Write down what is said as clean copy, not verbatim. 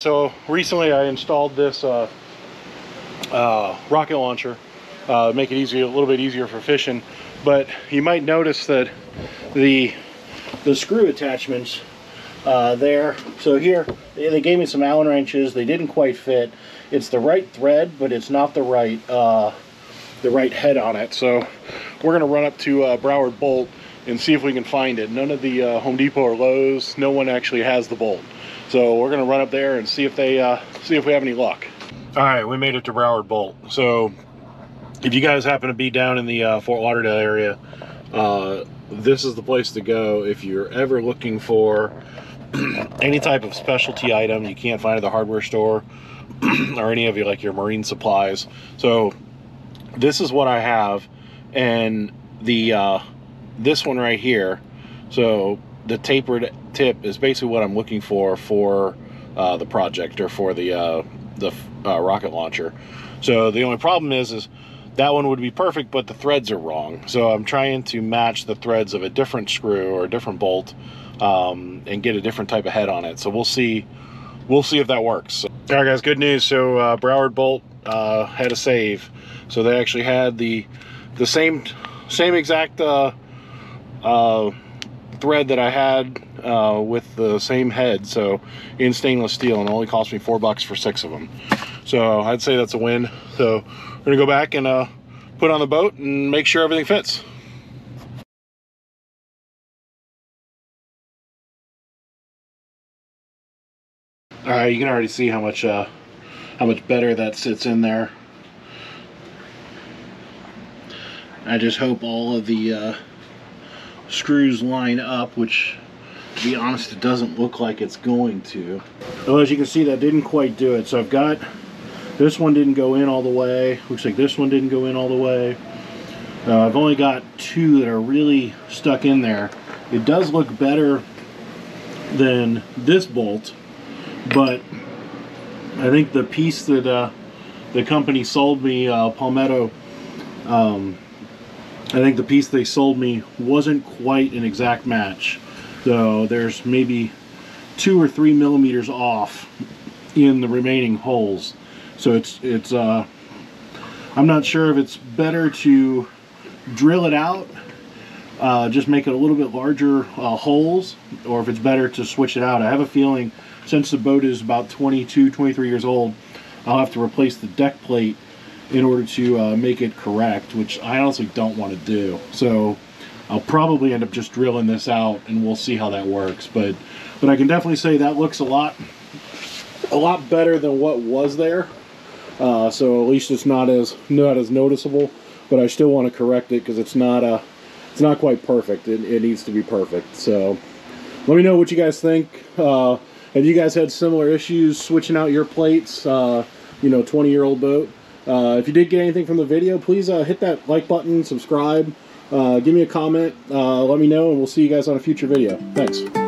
So recently I installed this rocket launcher, make it easy, a little bit easier for fishing. But you might notice that the screw attachments there. So here they gave me some Allen wrenches. They didn't quite fit. It's the right thread, but it's not the right head on it. So we're gonna run up to Broward Bolt and see if we can find it. None of the Home Depot or Lowe's, no one actually has the bolt. So we're gonna run up there and see if they we have any luck. All right, we made it to Broward Bolt. So if you guys happen to be down in the Fort Lauderdale area, this is the place to go if you're ever looking for any type of specialty item you can't find at the hardware store or any of your marine supplies. So this is what I have, and the this one right here. So the tapered tip is basically what I'm looking for the project or for the rocket launcher. So the only problem is that one would be perfect, but the threads are wrong. So I'm trying to match the threads of a different screw or a different bolt and get a different type of head on it. So we'll see if that works. So, all right, guys, good news. So Broward Bolt had a save. So they actually had the same exact thread that I had with the same head, so in stainless steel, and it only cost me $4 for 6 of them. So I'd say that's a win. So we're gonna go back and put on the boat and make sure everything fits. All right, you can already see how much better that sits in there. I just hope all of the screws line up, which, to be honest, it doesn't look like it's going to. Well, as you can see, that didn't quite do it. So I've got this one didn't go in all the way. Looks like this one didn't go in all the way. I've only got 2 that are really stuck in there. It does look better than this bolt, but I think the piece that the company sold me, Palmetto, I think the piece they sold me wasn't quite an exact match. So there's maybe 2 or 3 millimeters off in the remaining holes. So it's I'm not sure if it's better to drill it out, just make it a little bit larger holes, or if it's better to switch it out. I have a feeling since the boat is about 22, 23 years old, I'll have to replace the deck plate in order to make it correct, which I honestly don't want to do. So I'll probably end up just drilling this out, and we'll see how that works. But I can definitely say that looks a lot better than what was there. So at least it's not as noticeable. But I still want to correct it because it's not quite perfect. It needs to be perfect. So let me know what you guys think. Have you guys had similar issues switching out your plates? 20-year-old boat. If you did get anything from the video, please hit that like button, subscribe, give me a comment, let me know, and we'll see you guys on a future video. Thanks.